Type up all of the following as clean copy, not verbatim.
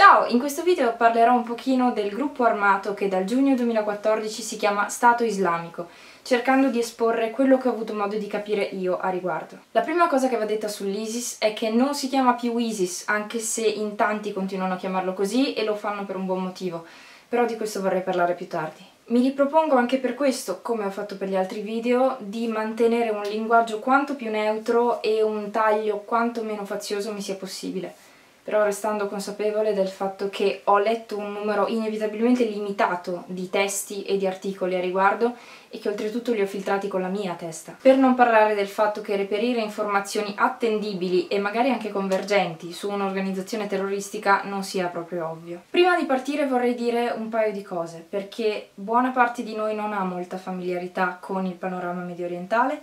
Ciao, in questo video parlerò un pochino del gruppo armato che dal giugno 2014 si chiama Stato Islamico, cercando di esporre quello che ho avuto modo di capire io a riguardo. La prima cosa che va detta sull'ISIS è che non si chiama più ISIS, anche se in tanti continuano a chiamarlo così e lo fanno per un buon motivo, però di questo vorrei parlare più tardi. Mi ripropongo anche per questo, come ho fatto per gli altri video, di mantenere un linguaggio quanto più neutro e un taglio quanto meno fazioso mi sia possibile, però restando consapevole del fatto che ho letto un numero inevitabilmente limitato di testi e di articoli a riguardo e che oltretutto li ho filtrati con la mia testa. Per non parlare del fatto che reperire informazioni attendibili e magari anche convergenti su un'organizzazione terroristica non sia proprio ovvio. Prima di partire vorrei dire un paio di cose, perché buona parte di noi non ha molta familiarità con il panorama mediorientale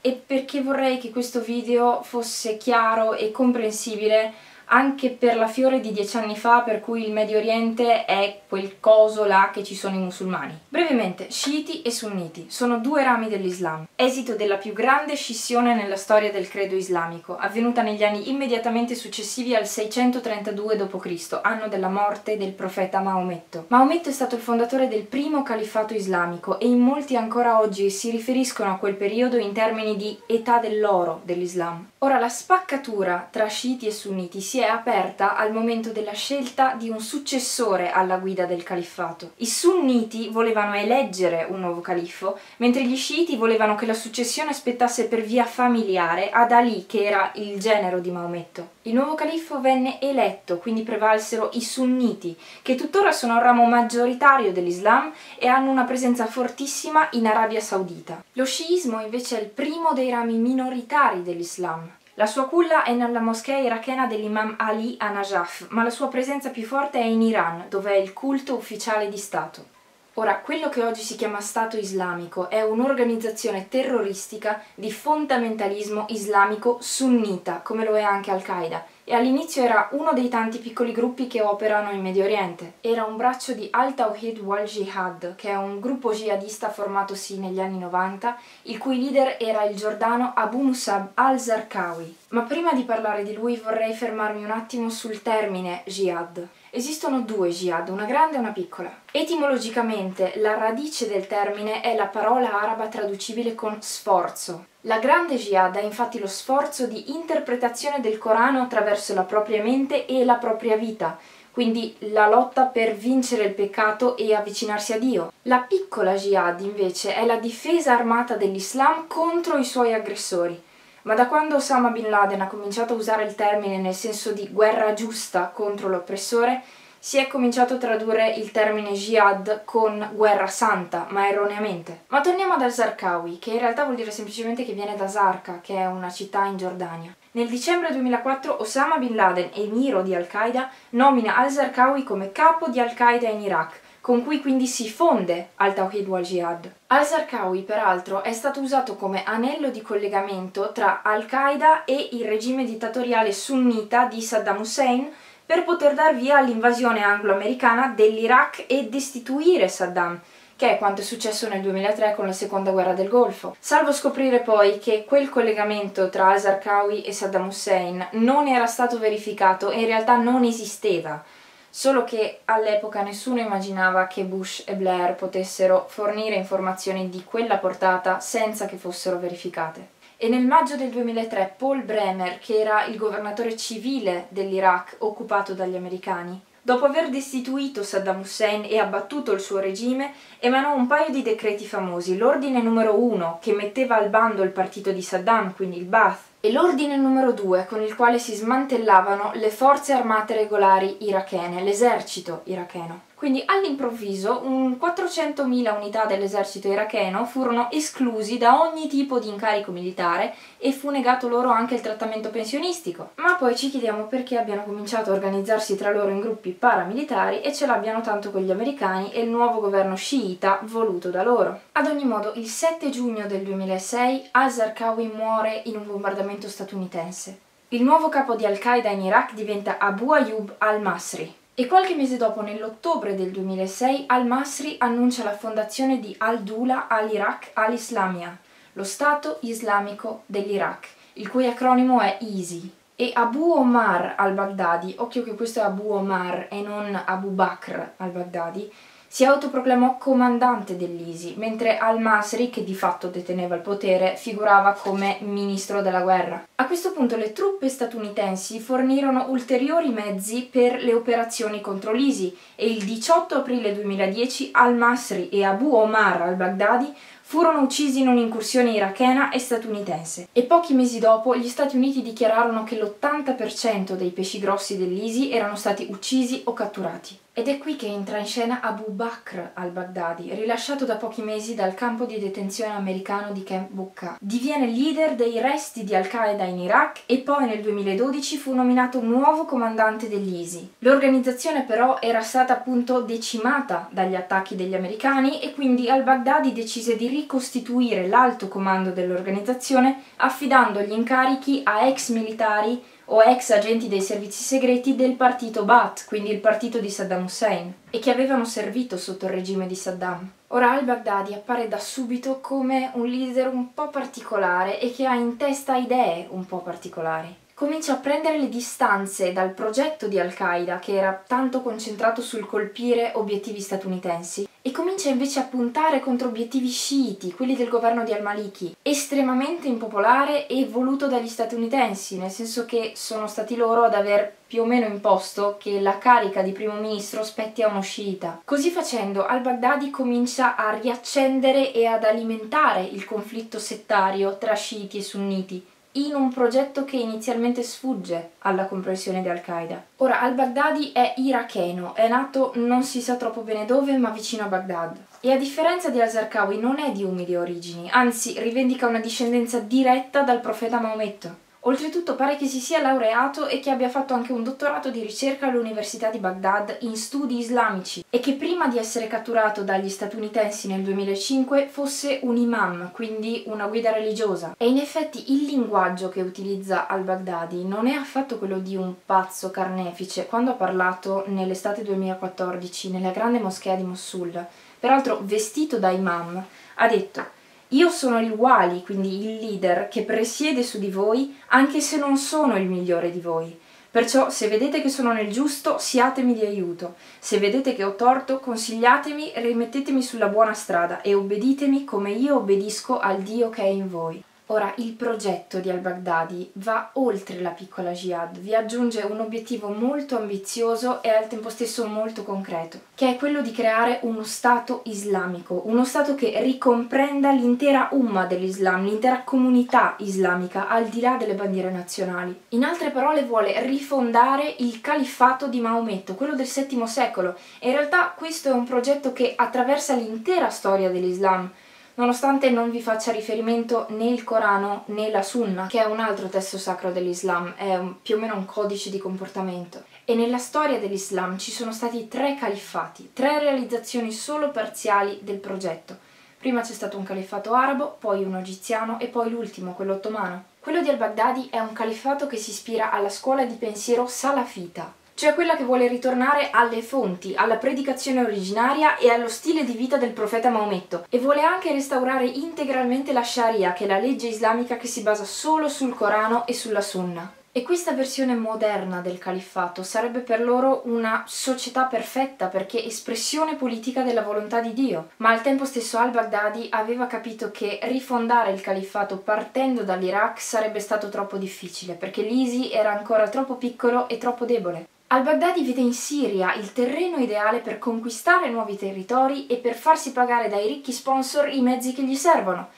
e perché vorrei che questo video fosse chiaro e comprensibile anche per la Fiore di 10 anni fa, per cui il Medio Oriente è quel coso là che ci sono i musulmani. Brevemente, sciiti e sunniti sono due rami dell'Islam, esito della più grande scissione nella storia del credo islamico, avvenuta negli anni immediatamente successivi al 632 d.C., anno della morte del profeta Maometto. Maometto è stato il fondatore del primo califfato islamico e in molti ancora oggi si riferiscono a quel periodo in termini di età dell'oro dell'Islam. Ora, la spaccatura tra sciiti e sunniti si è aperta al momento della scelta di un successore alla guida del califfato. I sunniti volevano eleggere un nuovo califfo, mentre gli sciiti volevano che la successione spettasse per via familiare ad Ali, che era il genero di Maometto. Il nuovo califfo venne eletto, quindi prevalsero i sunniti, che tuttora sono un ramo maggioritario dell'Islam e hanno una presenza fortissima in Arabia Saudita. Lo sciismo invece è il primo dei rami minoritari dell'Islam. La sua culla è nella moschea irachena dell'imam Ali a Najaf, ma la sua presenza più forte è in Iran, dove è il culto ufficiale di Stato. Ora, quello che oggi si chiama Stato Islamico è un'organizzazione terroristica di fondamentalismo islamico sunnita, come lo è anche Al-Qaeda, e all'inizio era uno dei tanti piccoli gruppi che operano in Medio Oriente. Era un braccio di al-Tawhid wal-Jihad, che è un gruppo jihadista formatosi negli anni 90, il cui leader era il giordano Abu Musab al-Zarqawi. Ma prima di parlare di lui vorrei fermarmi un attimo sul termine jihad. Esistono due jihad, una grande e una piccola. Etimologicamente, la radice del termine è la parola araba traducibile con sforzo. La grande jihad è infatti lo sforzo di interpretazione del Corano attraverso la propria mente e la propria vita, quindi la lotta per vincere il peccato e avvicinarsi a Dio. La piccola jihad, invece, è la difesa armata dell'Islam contro i suoi aggressori. Ma da quando Osama Bin Laden ha cominciato a usare il termine nel senso di guerra giusta contro l'oppressore, si è cominciato a tradurre il termine jihad con guerra santa, ma erroneamente. Ma torniamo ad al-Zarqawi, che in realtà vuol dire semplicemente che viene da Zarqa, che è una città in Giordania. Nel dicembre 2004 Osama Bin Laden, emiro di Al-Qaeda, nomina al-Zarqawi come capo di Al-Qaeda in Iraq, con cui quindi si fonde al-Tawhid wal-Jihad. Al-Zarqawi, peraltro, è stato usato come anello di collegamento tra Al-Qaeda e il regime dittatoriale sunnita di Saddam Hussein per poter dar via all'invasione anglo-americana dell'Iraq e destituire Saddam, che è quanto è successo nel 2003 con la seconda guerra del Golfo. Salvo scoprire poi che quel collegamento tra al-Zarqawi e Saddam Hussein non era stato verificato e in realtà non esisteva. Solo che all'epoca nessuno immaginava che Bush e Blair potessero fornire informazioni di quella portata senza che fossero verificate. E nel maggio del 2003 Paul Bremer, che era il governatore civile dell'Iraq occupato dagli americani, dopo aver destituito Saddam Hussein e abbattuto il suo regime, emanò un paio di decreti famosi, l'ordine numero 1, che metteva al bando il partito di Saddam, quindi il Ba'ath, e l'ordine numero 2, con il quale si smantellavano le forze armate regolari irachene, l'esercito iracheno. Quindi all'improvviso 400.000 unità dell'esercito iracheno furono esclusi da ogni tipo di incarico militare e fu negato loro anche il trattamento pensionistico. Ma poi ci chiediamo perché abbiano cominciato a organizzarsi tra loro in gruppi paramilitari e ce l'abbiano tanto con gli americani e il nuovo governo sciita voluto da loro. Ad ogni modo, il 7 giugno del 2006 al-Zarqawi muore in un bombardamento statunitense. Il nuovo capo di Al-Qaeda in Iraq diventa Abu Ayyub al-Masri e qualche mese dopo, nell'ottobre del 2006, al-Masri annuncia la fondazione di al-Dula al-Iraq al-Islamia, lo Stato Islamico dell'Iraq, il cui acronimo è ISI. E Abu Omar al-Baghdadi, occhio che questo è Abu Omar e non Abu Bakr al-Baghdadi, si autoproclamò comandante dell'ISI, mentre al-Masri, che di fatto deteneva il potere, figurava come ministro della guerra. A questo punto le truppe statunitensi fornirono ulteriori mezzi per le operazioni contro l'ISI e il 18 aprile 2010 al-Masri e Abu Omar al-Baghdadi furono uccisi in un'incursione irachena e statunitense. E pochi mesi dopo gli Stati Uniti dichiararono che l'80% dei pesci grossi dell'ISI erano stati uccisi o catturati. Ed è qui che entra in scena Abu Bakr al-Baghdadi, rilasciato da pochi mesi dal campo di detenzione americano di Camp Bucca. Diviene leader dei resti di Al-Qaeda in Iraq e poi nel 2012 fu nominato nuovo comandante dell'ISI. L'organizzazione però era stata appunto decimata dagli attacchi degli americani e quindi al-Baghdadi decise di ricostituire l'alto comando dell'organizzazione affidando gli incarichi a ex militari o ex agenti dei servizi segreti del partito Ba'ath, quindi il partito di Saddam Hussein, e che avevano servito sotto il regime di Saddam. Ora al-Baghdadi appare da subito come un leader un po' particolare e che ha in testa idee un po' particolari. Comincia a prendere le distanze dal progetto di Al-Qaeda, che era tanto concentrato sul colpire obiettivi statunitensi, e comincia invece a puntare contro obiettivi sciiti, quelli del governo di al-Maliki, estremamente impopolare e voluto dagli statunitensi, nel senso che sono stati loro ad aver più o meno imposto che la carica di primo ministro spetti a uno sciita. Così facendo al-Baghdadi comincia a riaccendere e ad alimentare il conflitto settario tra sciiti e sunniti, in un progetto che inizialmente sfugge alla comprensione di Al-Qaeda. Ora, al-Baghdadi è iracheno, è nato non si sa troppo bene dove, ma vicino a Baghdad. E a differenza di al-Zarqawi non è di umili origini, anzi rivendica una discendenza diretta dal profeta Maometto. Oltretutto pare che si sia laureato e che abbia fatto anche un dottorato di ricerca all'Università di Baghdad in studi islamici e che prima di essere catturato dagli statunitensi nel 2005 fosse un imam, quindi una guida religiosa. E in effetti il linguaggio che utilizza al-Baghdadi non è affatto quello di un pazzo carnefice quando ha parlato nell'estate 2014 nella Grande Moschea di Mosul, peraltro vestito da imam, ha detto: "Io sono il Wali, quindi il leader, che presiede su di voi, anche se non sono il migliore di voi. Perciò, se vedete che sono nel giusto, siatemi di aiuto. Se vedete che ho torto, consigliatemi e rimettetemi sulla buona strada e obbeditemi come io obbedisco al Dio che è in voi." Ora, il progetto di al-Baghdadi va oltre la piccola jihad, vi aggiunge un obiettivo molto ambizioso e al tempo stesso molto concreto, che è quello di creare uno Stato islamico, uno Stato che ricomprenda l'intera umma dell'Islam, l'intera comunità islamica, al di là delle bandiere nazionali. In altre parole vuole rifondare il califfato di Maometto, quello del VII secolo, e in realtà questo è un progetto che attraversa l'intera storia dell'Islam, nonostante non vi faccia riferimento né il Corano né la Sunna, che è un altro testo sacro dell'Islam, è più o meno un codice di comportamento. E nella storia dell'Islam ci sono stati 3 califfati, 3 realizzazioni solo parziali del progetto. Prima c'è stato un califfato arabo, poi uno egiziano e poi l'ultimo, quello ottomano. Quello di al-Baghdadi è un califfato che si ispira alla scuola di pensiero salafita, cioè quella che vuole ritornare alle fonti, alla predicazione originaria e allo stile di vita del profeta Maometto, e vuole anche restaurare integralmente la Sharia, che è la legge islamica che si basa solo sul Corano e sulla Sunna. E questa versione moderna del califfato sarebbe per loro una società perfetta, perché espressione politica della volontà di Dio. Ma al tempo stesso al-Baghdadi aveva capito che rifondare il califfato partendo dall'Iraq sarebbe stato troppo difficile, perché l'ISI era ancora troppo piccolo e troppo debole. Al-Baghdadi vede in Siria il terreno ideale per conquistare nuovi territori e per farsi pagare dai ricchi sponsor i mezzi che gli servono.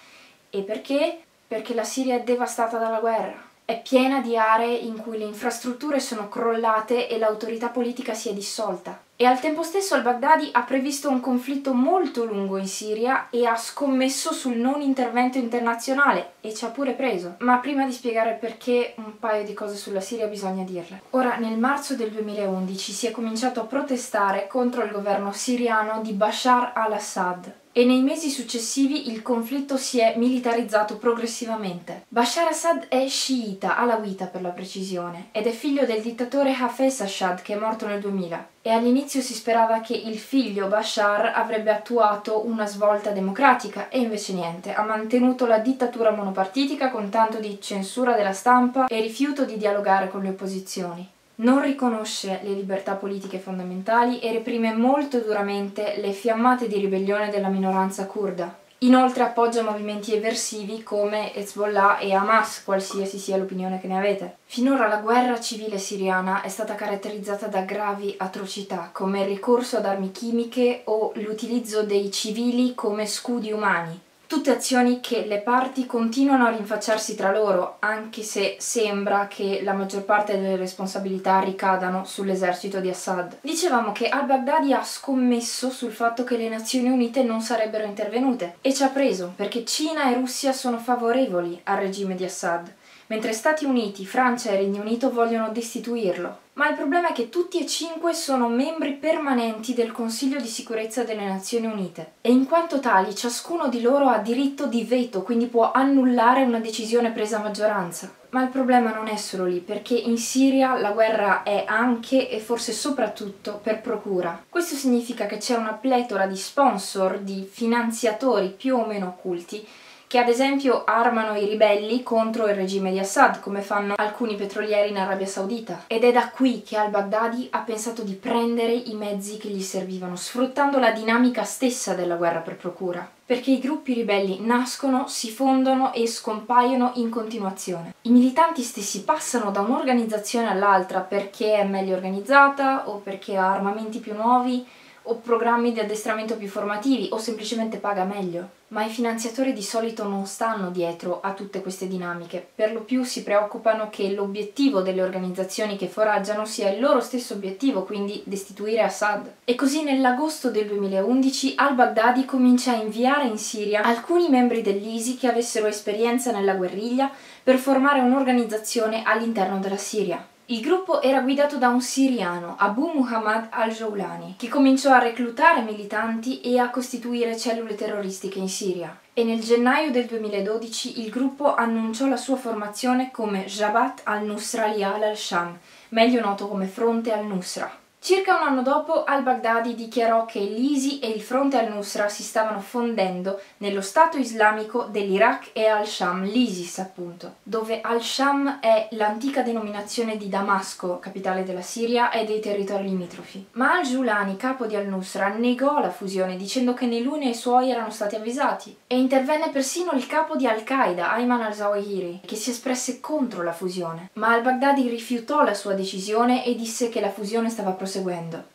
E perché? Perché la Siria è devastata dalla guerra. È piena di aree in cui le infrastrutture sono crollate e l'autorità politica si è dissolta. E al tempo stesso al-Baghdadi ha previsto un conflitto molto lungo in Siria e ha scommesso sul non intervento internazionale, e ci ha pure preso. Ma prima di spiegare perché, un paio di cose sulla Siria bisogna dirle. Ora, nel marzo del 2011 si è cominciato a protestare contro il governo siriano di Bashar al-Assad, e nei mesi successivi il conflitto si è militarizzato progressivamente. Bashar Assad è sciita, alawita per la precisione, ed è figlio del dittatore Hafez Assad, che è morto nel 2000, e all'inizio all'inizio si sperava che il figlio Bashar avrebbe attuato una svolta democratica e invece niente, ha mantenuto la dittatura monopartitica con tanto di censura della stampa e rifiuto di dialogare con le opposizioni. Non riconosce le libertà politiche fondamentali e reprime molto duramente le fiammate di ribellione della minoranza curda. Inoltre appoggia movimenti eversivi come Hezbollah e Hamas, qualsiasi sia l'opinione che ne avete. Finora la guerra civile siriana è stata caratterizzata da gravi atrocità, come il ricorso ad armi chimiche o l'utilizzo dei civili come scudi umani. Tutte azioni che le parti continuano a rinfacciarsi tra loro, anche se sembra che la maggior parte delle responsabilità ricadano sull'esercito di Assad. Dicevamo che al-Baghdadi ha scommesso sul fatto che le Nazioni Unite non sarebbero intervenute e ci ha preso, perché Cina e Russia sono favorevoli al regime di Assad, mentre Stati Uniti, Francia e Regno Unito vogliono destituirlo. Ma il problema è che tutti e cinque sono membri permanenti del Consiglio di Sicurezza delle Nazioni Unite e in quanto tali ciascuno di loro ha diritto di veto, quindi può annullare una decisione presa a maggioranza. Ma il problema non è solo lì, perché in Siria la guerra è anche e forse soprattutto per procura. Questo significa che c'è una pletora di sponsor, di finanziatori più o meno occulti, che ad esempio armano i ribelli contro il regime di Assad, come fanno alcuni petrolieri in Arabia Saudita. Ed è da qui che al-Baghdadi ha pensato di prendere i mezzi che gli servivano, sfruttando la dinamica stessa della guerra per procura. Perché i gruppi ribelli nascono, si fondono e scompaiono in continuazione. I militanti stessi passano da un'organizzazione all'altra perché è meglio organizzata, o perché ha armamenti più nuovi, o programmi di addestramento più formativi, o semplicemente paga meglio. Ma i finanziatori di solito non stanno dietro a tutte queste dinamiche, per lo più si preoccupano che l'obiettivo delle organizzazioni che foraggiano sia il loro stesso obiettivo, quindi destituire Assad. E così nell'agosto del 2011 al-Baghdadi comincia a inviare in Siria alcuni membri dell'ISI che avessero esperienza nella guerriglia per formare un'organizzazione all'interno della Siria. Il gruppo era guidato da un siriano, Abu Muhammad al-Julani, che cominciò a reclutare militanti e a costituire cellule terroristiche in Siria. E nel gennaio del 2012 il gruppo annunciò la sua formazione come Jabhat al-Nusra li al-Sham, meglio noto come Fronte al Nusra. Circa un anno dopo al-Baghdadi dichiarò che l'ISI e il Fronte al-Nusra si stavano fondendo nello Stato Islamico dell'Iraq e al-Sham, l'ISIS appunto, dove al-Sham è l'antica denominazione di Damasco, capitale della Siria e dei territori limitrofi. Ma al-Julani, capo di al-Nusra, negò la fusione dicendo che né lui né i suoi erano stati avvisati e intervenne persino il capo di Al-Qaeda, Ayman al-Zawahiri, che si espresse contro la fusione. Ma al-Baghdadi rifiutò la sua decisione e disse che la fusione stava proseguendo.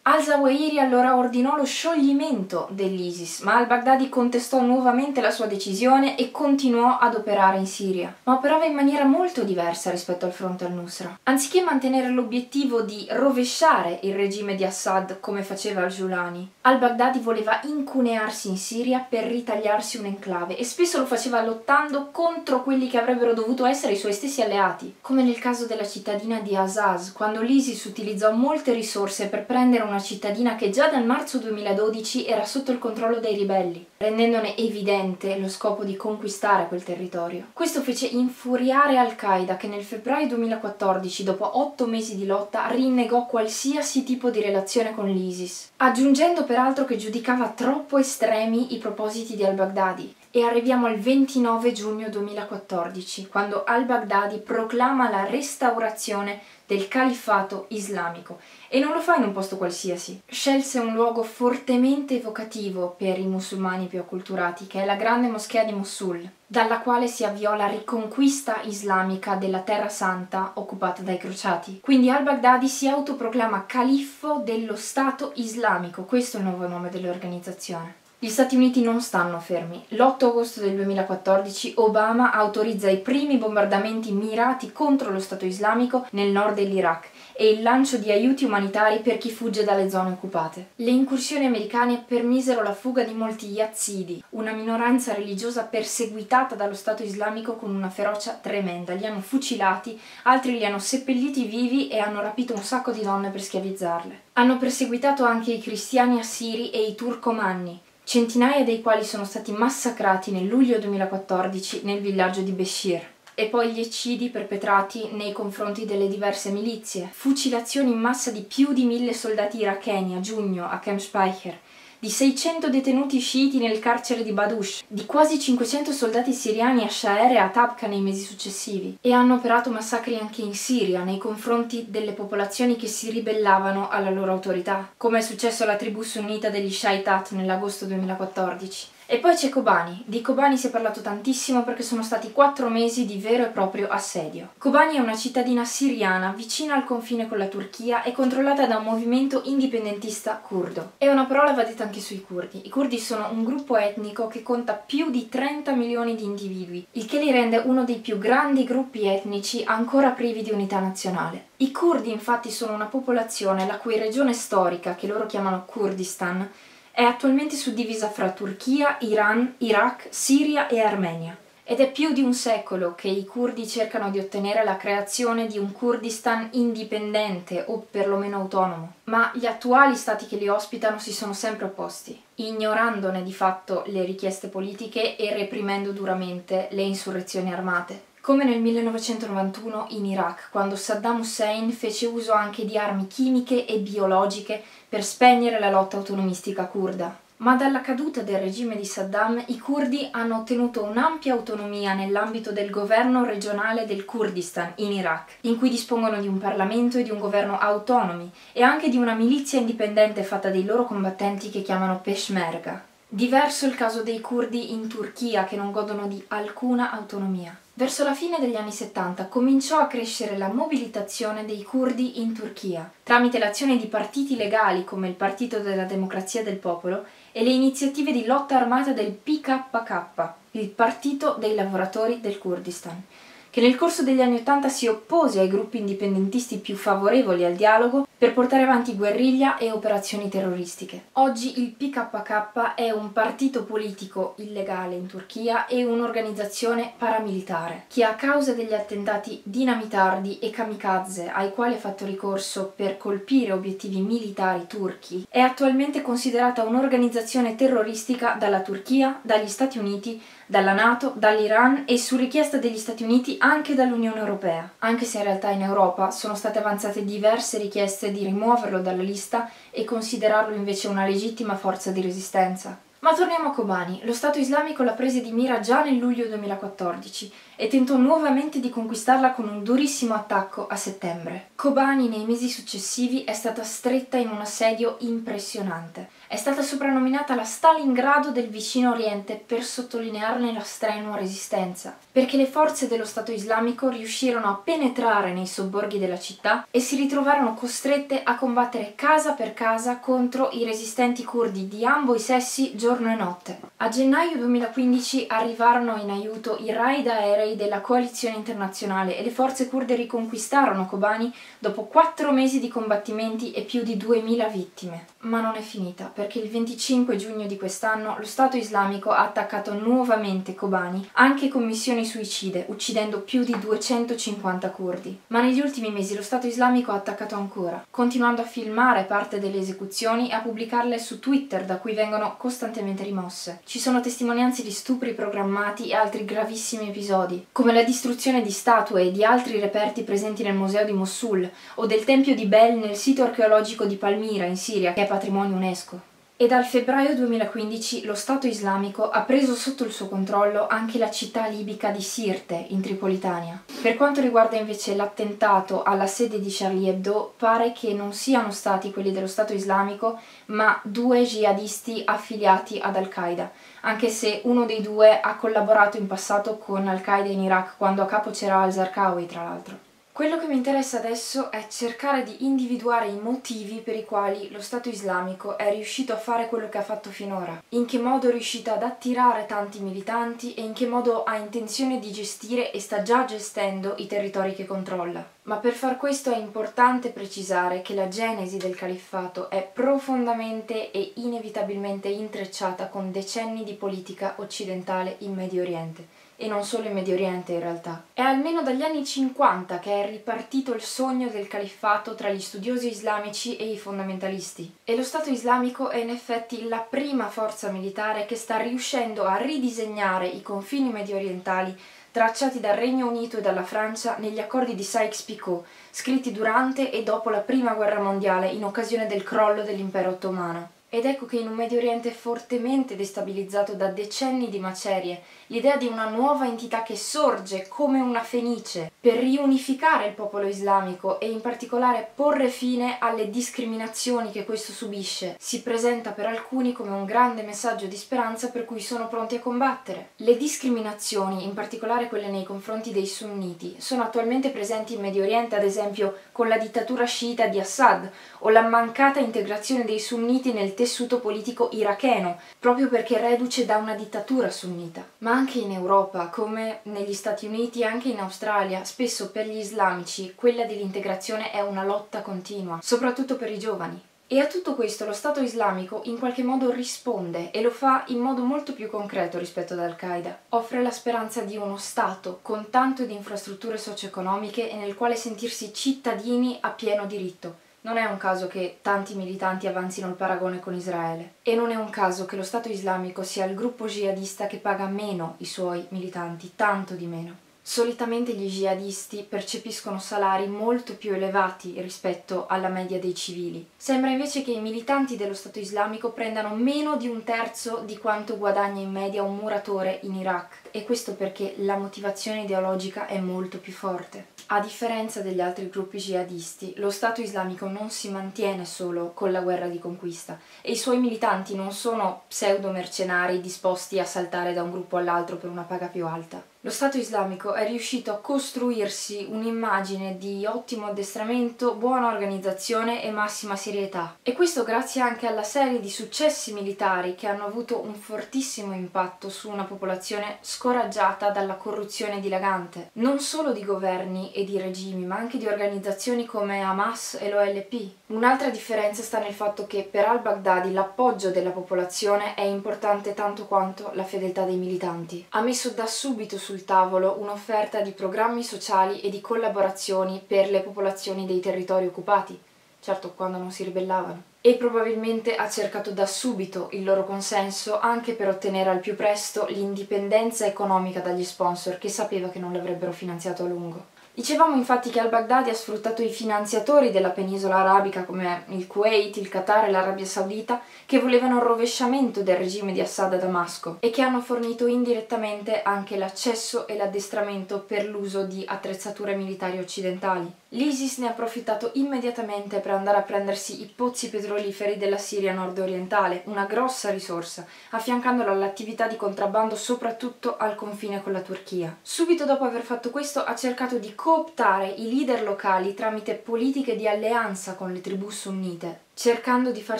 Al-Zawahiri allora ordinò lo scioglimento dell'ISIS, ma al-Baghdadi contestò nuovamente la sua decisione e continuò ad operare in Siria, ma operava in maniera molto diversa rispetto al fronte al-Nusra. Anziché mantenere l'obiettivo di rovesciare il regime di Assad come faceva al-Julani, al-Baghdadi voleva incunearsi in Siria per ritagliarsi un'enclave e spesso lo faceva lottando contro quelli che avrebbero dovuto essere i suoi stessi alleati, come nel caso della cittadina di Azaz, quando l'ISIS utilizzò molte risorse per prendere una cittadina che già dal marzo 2012 era sotto il controllo dei ribelli, rendendone evidente lo scopo di conquistare quel territorio. Questo fece infuriare Al-Qaeda, che nel febbraio 2014, dopo 8 mesi di lotta, rinnegò qualsiasi tipo di relazione con l'ISIS, aggiungendo peraltro che giudicava troppo estremi i propositi di al-Baghdadi. E arriviamo al 29 giugno 2014, quando al-Baghdadi proclama la restaurazione del califfato islamico, e non lo fa in un posto qualsiasi. Scelse un luogo fortemente evocativo per i musulmani più acculturati, che è la Grande Moschea di Mosul, dalla quale si avviò la riconquista islamica della Terra Santa occupata dai crociati. Quindi al-Baghdadi si autoproclama califfo dello Stato Islamico, questo è il nuovo nome dell'organizzazione. Gli Stati Uniti non stanno fermi. L'8 agosto del 2014 Obama autorizza i primi bombardamenti mirati contro lo Stato Islamico nel nord dell'Iraq e il lancio di aiuti umanitari per chi fugge dalle zone occupate. Le incursioni americane permisero la fuga di molti yazidi, una minoranza religiosa perseguitata dallo Stato Islamico con una ferocia tremenda. Li hanno fucilati, altri li hanno seppelliti vivi e hanno rapito un sacco di donne per schiavizzarle. Hanno perseguitato anche i cristiani assiri e i turcomanni, centinaia dei quali sono stati massacrati nel luglio 2014 nel villaggio di Beshir. e poi gli eccidi perpetrati nei confronti delle diverse milizie, fucilazioni in massa di più di 1000 soldati iracheni a giugno a Camp Speicher, di 600 detenuti sciiti nel carcere di Badush, di quasi 500 soldati siriani a Sha'er e a Tabqa nei mesi successivi, e hanno operato massacri anche in Siria nei confronti delle popolazioni che si ribellavano alla loro autorità, come è successo alla tribù sunnita degli Shaitat nell'agosto 2014. E poi c'è Kobani. Di Kobani si è parlato tantissimo perché sono stati 4 mesi di vero e proprio assedio. Kobani è una cittadina siriana vicina al confine con la Turchia e controllata da un movimento indipendentista curdo. E una parola va detta anche sui curdi. I curdi sono un gruppo etnico che conta più di 30 milioni di individui, il che li rende uno dei più grandi gruppi etnici ancora privi di unità nazionale. I curdi infatti sono una popolazione la cui regione storica, che loro chiamano Kurdistan, è attualmente suddivisa fra Turchia, Iran, Iraq, Siria e Armenia. Ed è più di un secolo che i curdi cercano di ottenere la creazione di un Kurdistan indipendente o perlomeno autonomo, ma gli attuali stati che li ospitano si sono sempre opposti, ignorandone di fatto le richieste politiche e reprimendo duramente le insurrezioni armate. Come nel 1991 in Iraq, quando Saddam Hussein fece uso anche di armi chimiche e biologiche per spegnere la lotta autonomistica curda. Ma dalla caduta del regime di Saddam, i curdi hanno ottenuto un'ampia autonomia nell'ambito del governo regionale del Kurdistan in Iraq, in cui dispongono di un parlamento e di un governo autonomi e anche di una milizia indipendente fatta dei loro combattenti che chiamano Peshmerga. Diverso il caso dei curdi in Turchia, che non godono di alcuna autonomia. Verso la fine degli anni 70 cominciò a crescere la mobilitazione dei curdi in Turchia, tramite l'azione di partiti legali come il Partito della Democrazia del Popolo e le iniziative di lotta armata del PKK, il Partito dei Lavoratori del Kurdistan, che nel corso degli anni 80 si oppose ai gruppi indipendentisti più favorevoli al dialogo per portare avanti guerriglia e operazioni terroristiche. Oggi il PKK è un partito politico illegale in Turchia e un'organizzazione paramilitare che, a causa degli attentati dinamitardi e kamikaze ai quali ha fatto ricorso per colpire obiettivi militari turchi, è attualmente considerata un'organizzazione terroristica dalla Turchia, dagli Stati Uniti, dalla NATO, dall'Iran e, su richiesta degli Stati Uniti, anche dall'Unione Europea, anche se in realtà in Europa sono state avanzate diverse richieste di rimuoverlo dalla lista e considerarlo invece una legittima forza di resistenza. Ma torniamo a Kobani. Lo Stato Islamico la prese di mira già nel luglio 2014 e tentò nuovamente di conquistarla con un durissimo attacco a settembre. Kobani nei mesi successivi è stata stretta in un assedio impressionante. È stata soprannominata la Stalingrado del vicino Oriente per sottolinearne la strenua resistenza, perché le forze dello Stato Islamico riuscirono a penetrare nei sobborghi della città e si ritrovarono costrette a combattere casa per casa contro i resistenti curdi di ambo i sessi giorno e notte. A gennaio 2015 arrivarono in aiuto i raid aerei della coalizione internazionale e le forze curde riconquistarono Kobani dopo 4 mesi di combattimenti e più di 2000 vittime. Ma non è finita, perché il 25 giugno di quest'anno lo Stato Islamico ha attaccato nuovamente Kobani, anche con missioni suicide, uccidendo più di 250 curdi. Ma negli ultimi mesi lo Stato Islamico ha attaccato ancora, continuando a filmare parte delle esecuzioni e a pubblicarle su Twitter, da cui vengono costantemente rimosse. Ci sono testimonianze di stupri programmati e altri gravissimi episodi, come la distruzione di statue e di altri reperti presenti nel museo di Mosul o del tempio di Bel nel sito archeologico di Palmira in Siria, che è patrimonio UNESCO. E dal febbraio 2015 lo Stato Islamico ha preso sotto il suo controllo anche la città libica di Sirte, in Tripolitania. Per quanto riguarda invece l'attentato alla sede di Charlie Hebdo, pare che non siano stati quelli dello Stato Islamico, ma 2 jihadisti affiliati ad Al-Qaeda, anche se uno dei due ha collaborato in passato con Al-Qaeda in Iraq, quando a capo c'era al-Zarqawi, tra l'altro. Quello che mi interessa adesso è cercare di individuare i motivi per i quali lo Stato Islamico è riuscito a fare quello che ha fatto finora, in che modo è riuscito ad attirare tanti militanti e in che modo ha intenzione di gestire e sta già gestendo i territori che controlla. Ma per far questo è importante precisare che la genesi del califfato è profondamente e inevitabilmente intrecciata con decenni di politica occidentale in Medio Oriente. E non solo in Medio Oriente in realtà. È almeno dagli anni 50 che è ripartito il sogno del califfato tra gli studiosi islamici e i fondamentalisti. E lo Stato Islamico è in effetti la prima forza militare che sta riuscendo a ridisegnare i confini mediorientali tracciati dal Regno Unito e dalla Francia negli accordi di Sykes-Picot, scritti durante e dopo la Prima Guerra Mondiale in occasione del crollo dell'Impero Ottomano. Ed ecco che in un Medio Oriente fortemente destabilizzato da decenni di macerie, l'idea di una nuova entità che sorge come una fenice per riunificare il popolo islamico e in particolare porre fine alle discriminazioni che questo subisce, si presenta per alcuni come un grande messaggio di speranza per cui sono pronti a combattere. Le discriminazioni, in particolare quelle nei confronti dei sunniti, sono attualmente presenti in Medio Oriente, ad esempio con la dittatura sciita di Assad o la mancata integrazione dei sunniti nel tessuto politico iracheno, proprio perché reduce da una dittatura sunnita. Ma anche in Europa, come negli Stati Uniti e anche in Australia, spesso per gli islamici quella dell'integrazione è una lotta continua, soprattutto per i giovani. E a tutto questo lo Stato Islamico in qualche modo risponde e lo fa in modo molto più concreto rispetto ad Al-Qaeda. Offre la speranza di uno Stato con tanto di infrastrutture socio-economiche e nel quale sentirsi cittadini a pieno diritto. Non è un caso che tanti militanti avanzino il paragone con Israele e non è un caso che lo Stato Islamico sia il gruppo jihadista che paga meno i suoi militanti, tanto di meno. Solitamente gli jihadisti percepiscono salari molto più elevati rispetto alla media dei civili. Sembra invece che i militanti dello Stato Islamico prendano meno di un terzo di quanto guadagna in media un muratore in Iraq, e questo perché la motivazione ideologica è molto più forte. A differenza degli altri gruppi jihadisti, lo Stato Islamico non si mantiene solo con la guerra di conquista e i suoi militanti non sono pseudo-mercenari disposti a saltare da un gruppo all'altro per una paga più alta. Lo Stato Islamico è riuscito a costruirsi un'immagine di ottimo addestramento, buona organizzazione e massima serietà. E questo grazie anche alla serie di successi militari che hanno avuto un fortissimo impatto su una popolazione scoraggiata dalla corruzione dilagante, non solo di governi e di regimi, ma anche di organizzazioni come Hamas e l'OLP. Un'altra differenza sta nel fatto che per al-Baghdadi l'appoggio della popolazione è importante tanto quanto la fedeltà dei militanti. Ha messo da subito sul tavolo un'offerta di programmi sociali e di collaborazioni per le popolazioni dei territori occupati, certo quando non si ribellavano, e probabilmente ha cercato da subito il loro consenso anche per ottenere al più presto l'indipendenza economica dagli sponsor che sapeva che non l'avrebbero finanziato a lungo. Dicevamo infatti che al-Baghdadi ha sfruttato i finanziatori della penisola arabica come il Kuwait, il Qatar e l'Arabia Saudita, che volevano il rovesciamento del regime di Assad a Damasco e che hanno fornito indirettamente anche l'accesso e l'addestramento per l'uso di attrezzature militari occidentali. L'ISIS ne ha approfittato immediatamente per andare a prendersi i pozzi petroliferi della Siria nord-orientale, una grossa risorsa, affiancandola all'attività di contrabbando soprattutto al confine con la Turchia. Subito dopo aver fatto questo ha cercato di cooptare i leader locali tramite politiche di alleanza con le tribù sunnite, cercando di far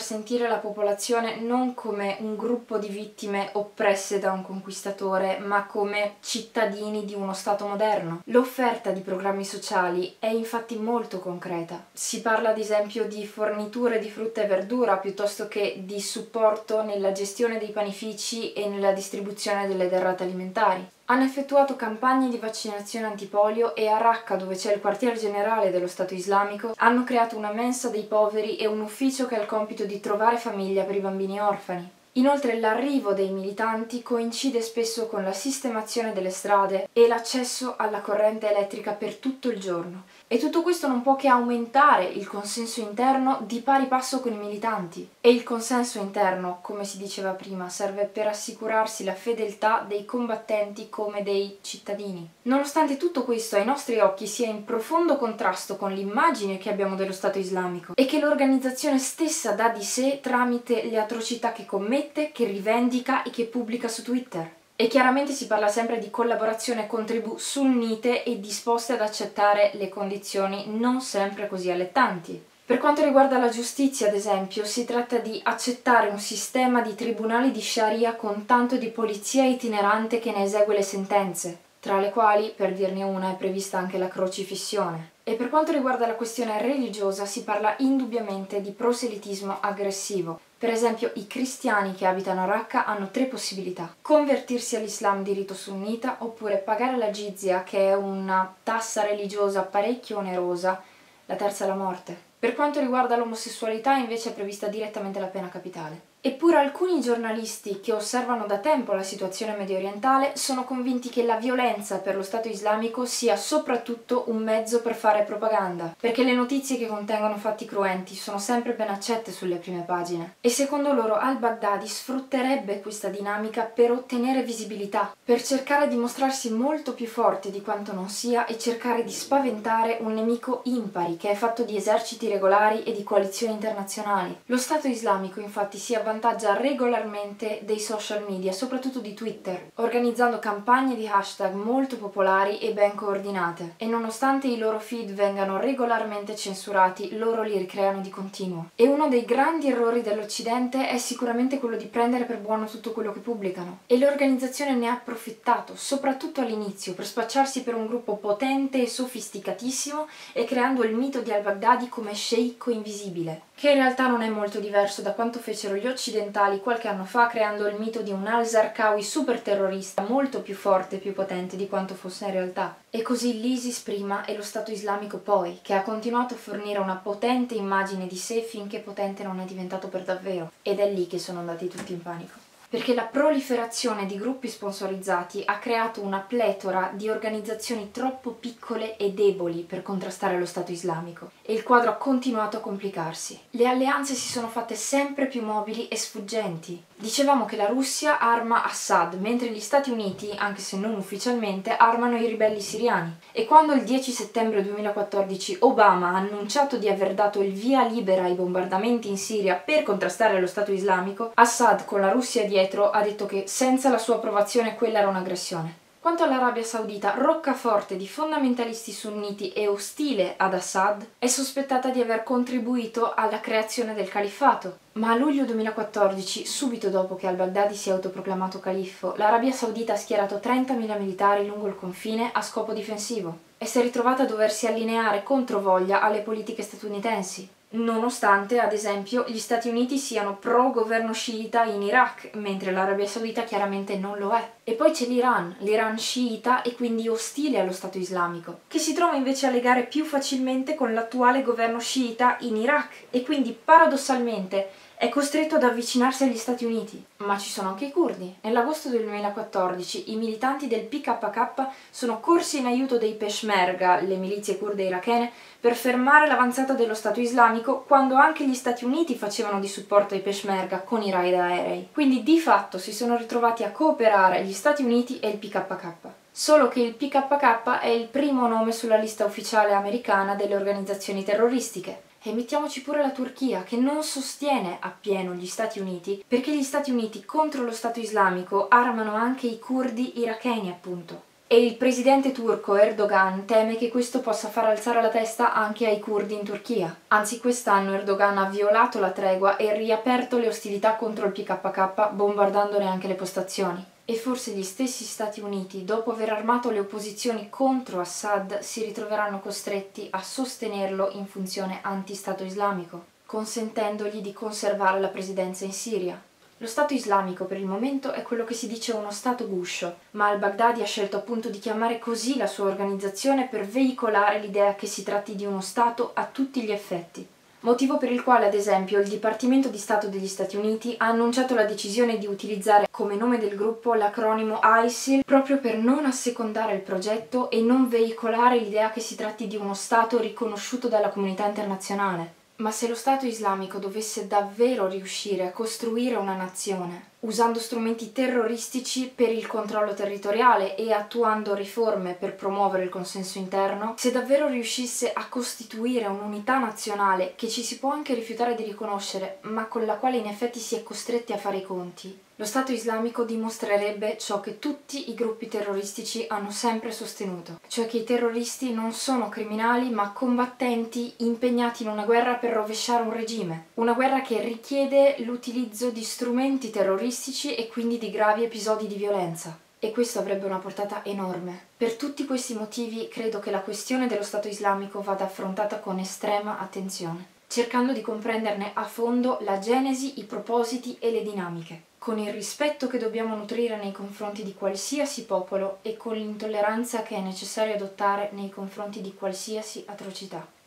sentire la popolazione non come un gruppo di vittime oppresse da un conquistatore, ma come cittadini di uno Stato moderno. L'offerta di programmi sociali è infatti molto concreta. Si parla ad esempio di forniture di frutta e verdura, piuttosto che di supporto nella gestione dei panifici e nella distribuzione delle derrate alimentari. Hanno effettuato campagne di vaccinazione antipolio e a Raqqa, dove c'è il quartier generale dello Stato Islamico, hanno creato una mensa dei poveri e un ufficio che ha il compito di trovare famiglia per i bambini orfani. Inoltre l'arrivo dei militanti coincide spesso con la sistemazione delle strade e l'accesso alla corrente elettrica per tutto il giorno. E tutto questo non può che aumentare il consenso interno di pari passo con i militanti. E il consenso interno, come si diceva prima, serve per assicurarsi la fedeltà dei combattenti come dei cittadini. Nonostante tutto questo, ai nostri occhi sia in profondo contrasto con l'immagine che abbiamo dello Stato Islamico e che l'organizzazione stessa dà di sé tramite le atrocità che commette, che rivendica e che pubblica su Twitter. E chiaramente si parla sempre di collaborazione con tribù sunnite e disposte ad accettare le condizioni non sempre così allettanti. Per quanto riguarda la giustizia, ad esempio, si tratta di accettare un sistema di tribunali di Sharia con tanto di polizia itinerante che ne esegue le sentenze, tra le quali, per dirne una, è prevista anche la crocifissione. E per quanto riguarda la questione religiosa si parla indubbiamente di proselitismo aggressivo. Per esempio, i cristiani che abitano a Raqqa hanno tre possibilità: convertirsi all'Islam di rito sunnita, oppure pagare la jizya, che è una tassa religiosa parecchio onerosa, la terza è la morte. Per quanto riguarda l'omosessualità invece è prevista direttamente la pena capitale. Eppure alcuni giornalisti che osservano da tempo la situazione mediorientale sono convinti che la violenza per lo Stato islamico sia soprattutto un mezzo per fare propaganda, perché le notizie che contengono fatti cruenti sono sempre ben accette sulle prime pagine. E secondo loro al-Baghdadi sfrutterebbe questa dinamica per ottenere visibilità, per cercare di mostrarsi molto più forte di quanto non sia e cercare di spaventare un nemico impari che è fatto di eserciti regolari e di coalizioni internazionali. Lo Stato islamico infatti si avvantaggia regolarmente dei social media, soprattutto di Twitter, organizzando campagne di hashtag molto popolari e ben coordinate. E nonostante i loro feed vengano regolarmente censurati, loro li ricreano di continuo. E uno dei grandi errori dell'Occidente è sicuramente quello di prendere per buono tutto quello che pubblicano. E l'organizzazione ne ha approfittato, soprattutto all'inizio, per spacciarsi per un gruppo potente e sofisticatissimo e creando il mito di al-Baghdadi come sceicco invisibile, che in realtà non è molto diverso da quanto fecero gli occidentali qualche anno fa creando il mito di un al-Zarqawi superterrorista molto più forte e più potente di quanto fosse in realtà. E così l'ISIS prima e lo Stato Islamico poi, che ha continuato a fornire una potente immagine di sé finché potente non è diventato per davvero. Ed è lì che sono andati tutti in panico, perché la proliferazione di gruppi sponsorizzati ha creato una pletora di organizzazioni troppo piccole e deboli per contrastare lo Stato islamico, e il quadro ha continuato a complicarsi. Le alleanze si sono fatte sempre più mobili e sfuggenti. Dicevamo che la Russia arma Assad, mentre gli Stati Uniti, anche se non ufficialmente, armano i ribelli siriani. E quando il 10 settembre 2014 Obama ha annunciato di aver dato il via libera ai bombardamenti in Siria per contrastare lo Stato islamico, Assad, con la Russia dietro, ha detto che senza la sua approvazione quella era un'aggressione. Quanto all'Arabia Saudita, roccaforte di fondamentalisti sunniti e ostile ad Assad, è sospettata di aver contribuito alla creazione del califfato. Ma a luglio 2014, subito dopo che al-Baghdadi si è autoproclamato califfo, l'Arabia Saudita ha schierato 30.000 militari lungo il confine a scopo difensivo e si è ritrovata a doversi allineare controvoglia alle politiche statunitensi, nonostante, ad esempio, gli Stati Uniti siano pro-governo sciita in Iraq, mentre l'Arabia Saudita chiaramente non lo è. E poi c'è l'Iran sciita e quindi ostile allo Stato islamico, che si trova invece a legare più facilmente con l'attuale governo sciita in Iraq e quindi paradossalmente è costretto ad avvicinarsi agli Stati Uniti. Ma ci sono anche i curdi. Nell'agosto del 2014 i militanti del PKK sono corsi in aiuto dei Peshmerga, le milizie curde irachene, per fermare l'avanzata dello Stato islamico quando anche gli Stati Uniti facevano di supporto ai Peshmerga con i raid aerei. Quindi di fatto si sono ritrovati a cooperare gli Stati Uniti e il PKK. Solo che il PKK è il primo nome sulla lista ufficiale americana delle organizzazioni terroristiche. E mettiamoci pure la Turchia, che non sostiene appieno gli Stati Uniti, perché gli Stati Uniti contro lo Stato islamico armano anche i curdi iracheni, appunto. E il presidente turco Erdogan teme che questo possa far alzare la testa anche ai curdi in Turchia. Anzi, quest'anno Erdogan ha violato la tregua e riaperto le ostilità contro il PKK, bombardandone anche le postazioni. E forse gli stessi Stati Uniti, dopo aver armato le opposizioni contro Assad, si ritroveranno costretti a sostenerlo in funzione anti-Stato islamico, consentendogli di conservare la presidenza in Siria. Lo Stato islamico per il momento è quello che si dice uno Stato guscio, ma al-Baghdadi ha scelto appunto di chiamare così la sua organizzazione per veicolare l'idea che si tratti di uno Stato a tutti gli effetti. Motivo per il quale, ad esempio, il Dipartimento di Stato degli Stati Uniti ha annunciato la decisione di utilizzare come nome del gruppo l'acronimo ISIL proprio per non assecondare il progetto e non veicolare l'idea che si tratti di uno Stato riconosciuto dalla comunità internazionale. Ma se lo Stato islamico dovesse davvero riuscire a costruire una nazione, usando strumenti terroristici per il controllo territoriale e attuando riforme per promuovere il consenso interno, se davvero riuscisse a costituire un'unità nazionale che ci si può anche rifiutare di riconoscere, ma con la quale in effetti si è costretti a fare i conti, lo Stato islamico dimostrerebbe ciò che tutti i gruppi terroristici hanno sempre sostenuto, cioè che i terroristi non sono criminali ma combattenti impegnati in una guerra per rovesciare un regime, una guerra che richiede l'utilizzo di strumenti terroristici e quindi di gravi episodi di violenza. E questo avrebbe una portata enorme. Per tutti questi motivi credo che la questione dello Stato islamico vada affrontata con estrema attenzione, cercando di comprenderne a fondo la genesi, i propositi e le dinamiche, con il rispetto che dobbiamo nutrire nei confronti di qualsiasi popolo e con l'intolleranza che è necessario adottare nei confronti di qualsiasi atrocità.